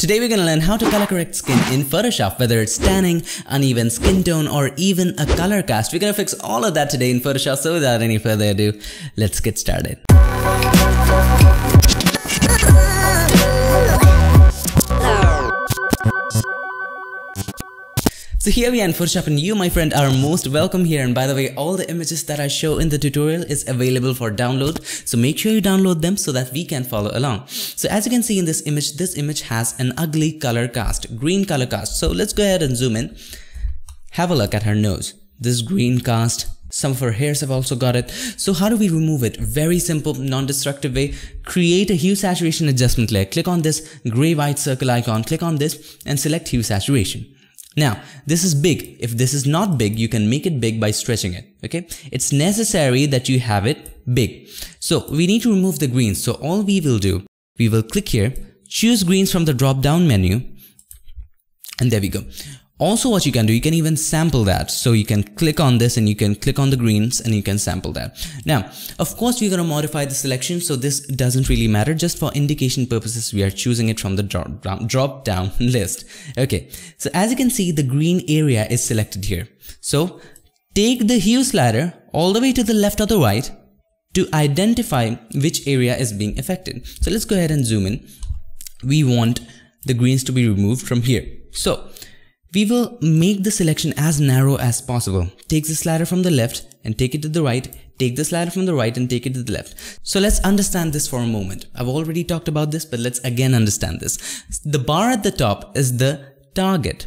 Today we're going to learn how to color correct skin in Photoshop, whether it's tanning, uneven skin tone, or even a color cast. We're going to fix all of that today in Photoshop, so without any further ado, let's get started. So here we are in Photoshop, and you, my friend, are most welcome here. And by the way, all the images that I show in the tutorial is available for download. So make sure you download them so that we can follow along. So as you can see in this image has an ugly color cast, green color cast. So let's go ahead and zoom in. Have a look at her nose. This green cast, some of her hairs have also got it. So how do we remove it? Very simple, non-destructive way. Create a hue saturation adjustment layer. Click on this gray white circle icon, click on this and select hue saturation. Now, this is big. If this is not big, you can make it big by stretching it, okay? It's necessary that you have it big. So we need to remove the greens. So all we will do, we will click here, choose greens from the drop-down menu, and there we go. Also what you can do, you can even sample that. So you can click on this and you can click on the greens and you can sample that. Now, of course, we're going to modify the selection. So this doesn't really matter. Just for indication purposes, we are choosing it from the drop down list. Okay. So as you can see, the green area is selected here. So take the hue slider all the way to the left or the right to identify which area is being affected. So let's go ahead and zoom in. We want the greens to be removed from here. So we will make the selection as narrow as possible. Take the slider from the left and take it to the right. Take the slider from the right and take it to the left. So let's understand this for a moment. I've already talked about this, but let's again understand this. The bar at the top is the target.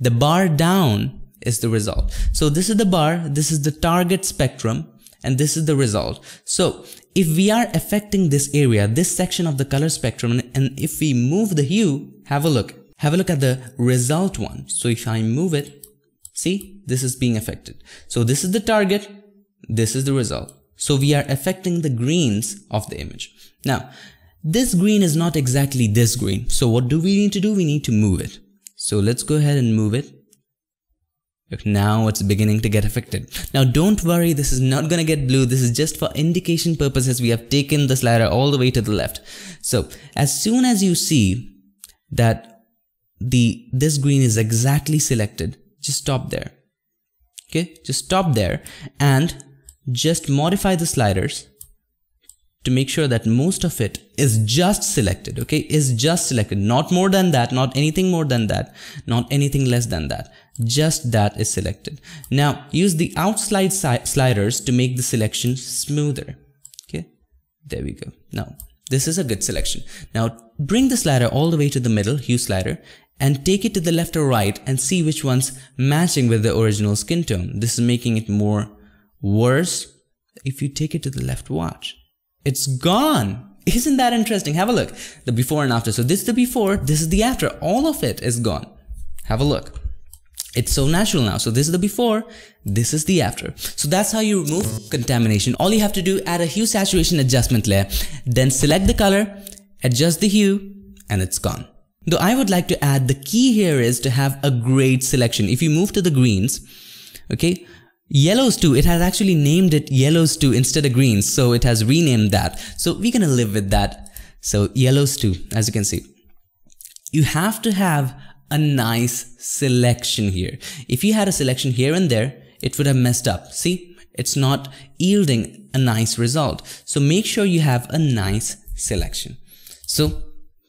The bar down is the result. So this is the bar, this is the target spectrum, and this is the result. So if we are affecting this area, this section of the color spectrum, and if we move the hue, have a look. Have a look at the result one. So if I move it, see, this is being affected. So this is the target, this is the result. So we are affecting the greens of the image. Now, this green is not exactly this green. So what do we need to do? We need to move it. So let's go ahead and move it. Look, now it's beginning to get affected. Now don't worry, this is not going to get blue. This is just for indication purposes. We have taken the slider all the way to the left. So as soon as you see that this green is exactly selected, just stop there. Okay, just stop there and just modify the sliders to make sure that most of it is just selected. Okay, is just selected, not more than that, not anything more than that, not anything less than that, just that is selected. Now use the outslide sliders to make the selection smoother. Okay, there we go. Now this is a good selection. Now bring the slider all the way to the middle, hue slider, and take it to the left or right and see which one's matching with the original skin tone. This is making it more worse. If you take it to the left, watch. It's gone. Isn't that interesting? Have a look. The before and after. So this is the before, this is the after. All of it is gone. Have a look. It's so natural now. So this is the before, this is the after. So that's how you remove contamination. All you have to do, add a hue saturation adjustment layer, then select the color, adjust the hue, and it's gone. Though I would like to add, the key here is to have a great selection. If you move to the greens, okay, yellows too, it has actually named it yellows too instead of greens. So it has renamed that. So we're going to live with that. So yellows too, as you can see, you have to have a nice selection here. If you had a selection here and there, it would have messed up. See, it's not yielding a nice result. So make sure you have a nice selection. So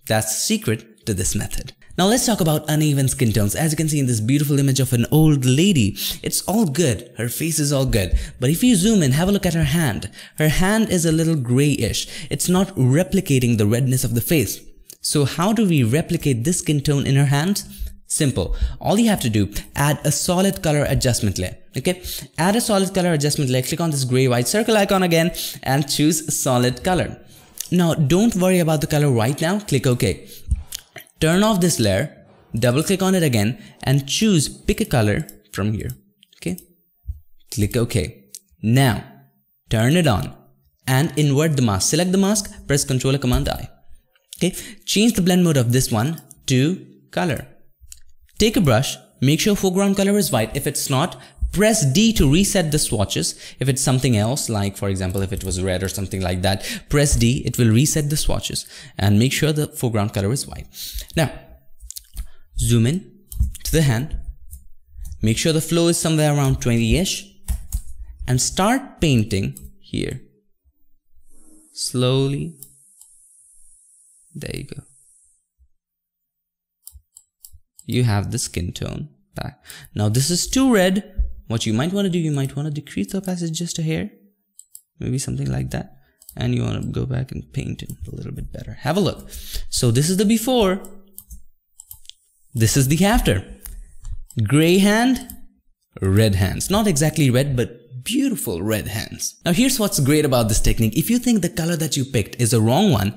that's the secret to this method. Now let's talk about uneven skin tones. As you can see in this beautiful image of an old lady, it's all good. Her face is all good. But if you zoom in, have a look at her hand. Her hand is a little grayish. It's not replicating the redness of the face. So how do we replicate this skin tone in her hands? Simple. All you have to do, add a solid color adjustment layer. Okay, add a solid color adjustment layer. Click on this gray white circle icon again and choose solid color. Now don't worry about the color right now. Click OK. Turn off this layer, double click on it again and choose pick a color from here. Okay, click OK. Now turn it on and invert the mask. Select the mask, press Ctrl Command I. Okay, change the blend mode of this one to color. Take a brush, make sure foreground color is white. If it's not, Press D to reset the swatches. If it's something else, like for example, if it was red or something like that, press D, it will reset the swatches, and make sure the foreground color is white. Now, zoom in to the hand. Make sure the flow is somewhere around 20-ish and start painting here. Slowly. There you go. You have the skin tone back. Now this is too red. What you might want to do, you might want to decrease the opacity just a hair, maybe something like that, and you want to go back and paint it a little bit better. Have a look. So this is the before, this is the after. Gray hand, red hands. Not exactly red, but beautiful red hands. Now here's what's great about this technique. If you think the color that you picked is a wrong one,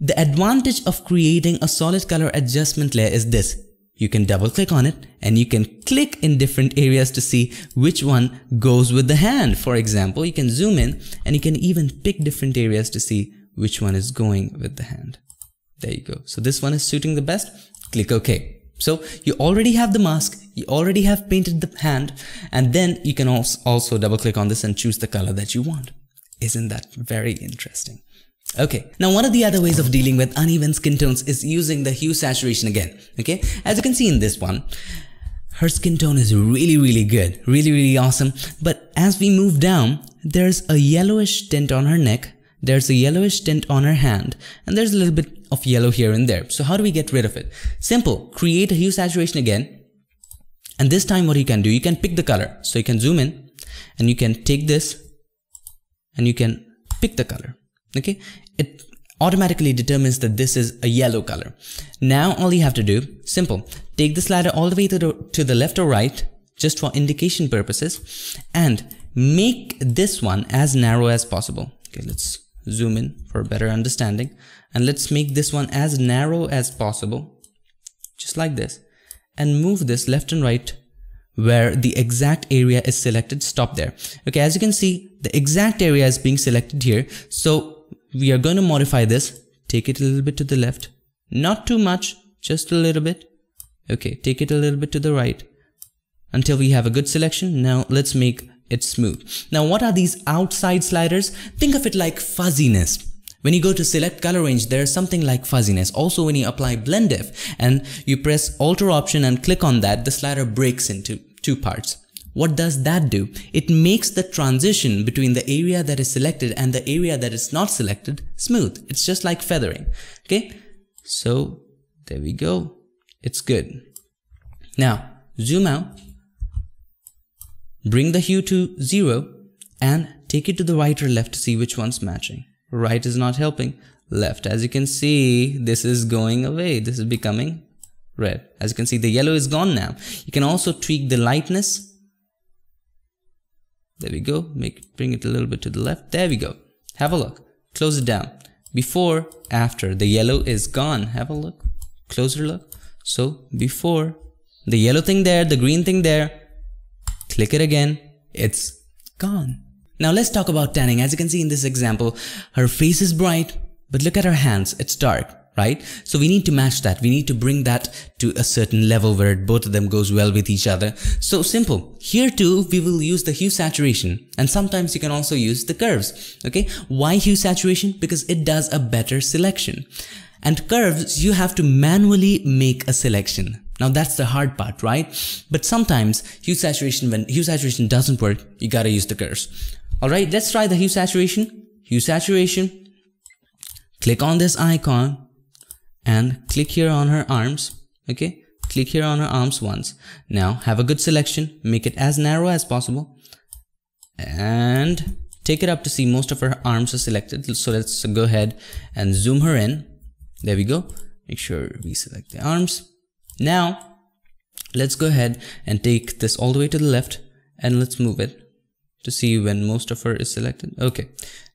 the advantage of creating a solid color adjustment layer is this. You can double click on it and you can click in different areas to see which one goes with the hand. For example, you can zoom in and you can even pick different areas to see which one is going with the hand. There you go. So this one is suiting the best. Click OK. So you already have the mask, you already have painted the hand, and then you can also double click on this and choose the color that you want. Isn't that very interesting? Okay, now one of the other ways of dealing with uneven skin tones is using the hue saturation again. Okay, as you can see in this one, her skin tone is really good, really awesome. But as we move down, there's a yellowish tint on her neck, there's a yellowish tint on her hand, and there's a little bit of yellow here and there. So how do we get rid of it? Simple, create a hue saturation again. And this time what you can do, you can pick the color. So you can zoom in and you can take this and you can pick the color. Okay, it automatically determines that this is a yellow color. Now all you have to do, simple, take the slider all the way to the left or right, just for indication purposes, and make this one as narrow as possible. Okay, let's zoom in for a better understanding, and let's make this one as narrow as possible, just like this, and move this left and right where the exact area is selected. Stop there. Okay, as you can see, the exact area is being selected here, so we are going to modify this. Take it a little bit to the left, not too much, just a little bit. Okay, take it a little bit to the right until we have a good selection. Now let's make it's smooth. Now what are these outside sliders? Think of it like fuzziness. When you go to select color range, there is something like fuzziness. Also when you apply blend F and you press alter option and click on that, the slider breaks into two parts. What does that do? It makes the transition between the area that is selected and the area that is not selected smooth. It's just like feathering. Okay, so there we go. It's good. Now zoom out. Bring the hue to 0 and take it to the right or left to see which one's matching. Right is not helping. Left, as you can see, this is going away. This is becoming red. As you can see, the yellow is gone now. You can also tweak the lightness. There we go. Bring it a little bit to the left. There we go. Have a look. Close it down. Before, after. The yellow is gone. Have a look. Closer look. So, before. The yellow thing there, the green thing there. Click it again, it's gone. Now let's talk about tanning. As you can see in this example, her face is bright, but look at her hands, it's dark, right? So we need to match that. We need to bring that to a certain level where both of them goes well with each other. So simple. Here too, we will use the hue saturation, and sometimes you can also use the curves, okay? Why hue saturation? Because it does a better selection. And curves, you have to manually make a selection. Now that's the hard part, right? But sometimes when hue saturation doesn't work, you gotta use the curves. Alright, let's try the hue saturation. Hue saturation. Click on this icon and click here on her arms. Okay, click here on her arms once. Now have a good selection, make it as narrow as possible, and take it up to see most of her arms are selected. So let's go ahead and zoom her in. There we go. Make sure we select the arms. Now, let's go ahead and take this all the way to the left and let's move it to see when most of her is selected. Okay,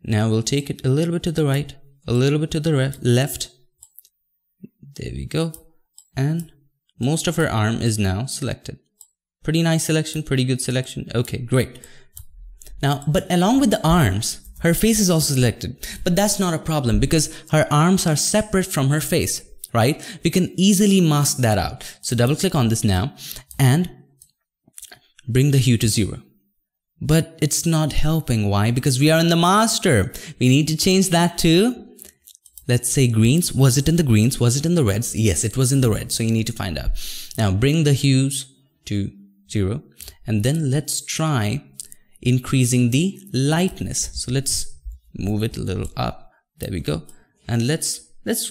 now we'll take it a little bit to the right, a little bit to the left. There we go. And most of her arm is now selected. Pretty nice selection, pretty good selection. Okay, great. Now, but along with the arms, her face is also selected, but that's not a problem because her arms are separate from her face, right? We can easily mask that out. So double click on this now and bring the hue to 0. But it's not helping. Why? Because we are in the master. We need to change that to, let's say, greens. Was it in the greens? Was it in the reds? Yes, it was in the red. So you need to find out. Now bring the hues to 0. And then let's try increasing the lightness. So let's move it a little up. There we go. And let's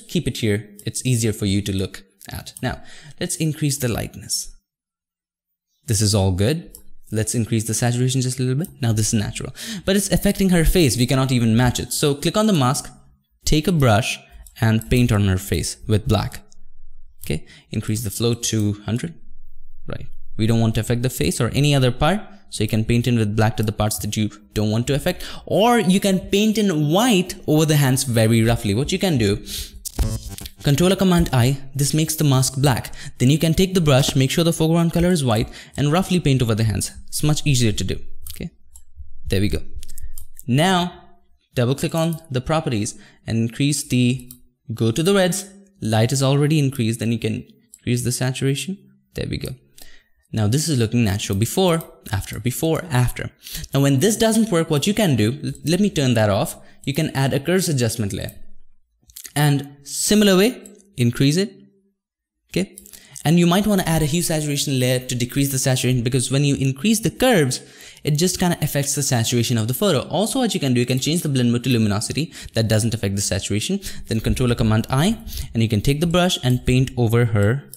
keep it here. It's easier for you to look at. Now let's increase the lightness. This is all good. Let's increase the saturation just a little bit. Now this is natural, but it's affecting her face. We cannot even match it. So click on the mask, take a brush and paint on her face with black. Okay. Increase the flow to 100. Right. We don't want to affect the face or any other part. So you can paint in with black to the parts that you don't want to affect, or you can paint in white over the hands very roughly. What you can do, Ctrl-Command-I, this makes the mask black. Then you can take the brush, make sure the foreground color is white and roughly paint over the hands. It's much easier to do. Okay, there we go. Now double click on the properties and increase the, go to the reds. Light is already increased. Then you can increase the saturation. There we go. Now this is looking natural. Before, after, before, after. Now when this doesn't work, what you can do, let me turn that off. You can add a curves adjustment layer and similar way, increase it. Okay. And you might want to add a hue saturation layer to decrease the saturation, because when you increase the curves, it just kind of affects the saturation of the photo. Also what you can do, you can change the blend mode to luminosity. That doesn't affect the saturation. Then Ctrl-Command-I, and you can take the brush and paint over her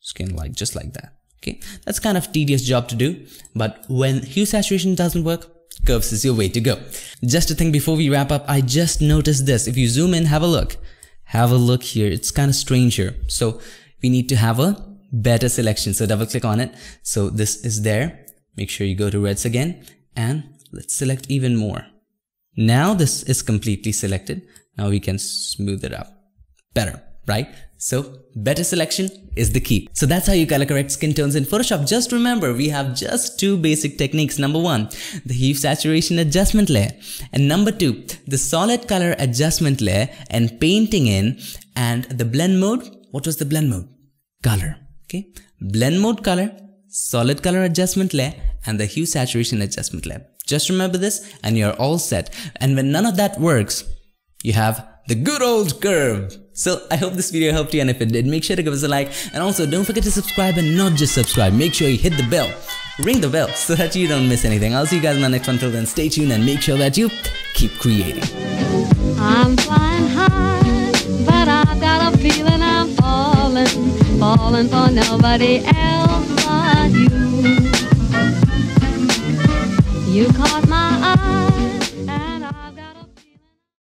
skin like, just like that. Okay, that's kind of a tedious job to do, but when hue saturation doesn't work, curves is your way to go. Just a thing before we wrap up, I just noticed this. If you zoom in, have a look here. It's kind of strange here. So we need to have a better selection. So double click on it. So this is there. Make sure you go to reds again and let's select even more. Now this is completely selected. Now we can smooth it up better, right? So better selection is the key. So that's how you color correct skin tones in Photoshop. Just remember, we have just two basic techniques. Number one, the hue saturation adjustment layer. And number two, the solid color adjustment layer and painting in, and the blend mode. What was the blend mode? Color. Okay. Blend mode color, solid color adjustment layer, and the hue saturation adjustment layer. Just remember this and you're all set. And when none of that works, you have the good old curve. So I hope this video helped you, and if it did, make sure to give us a like, and also don't forget to subscribe, and not just subscribe, make sure you hit the bell, ring the bell so that you don't miss anything. I'll see you guys in the next one. Till then, stay tuned and make sure that you keep creating. I'm flying high, but I've got a feeling I'm falling, falling for nobody else but you. You caught my eye.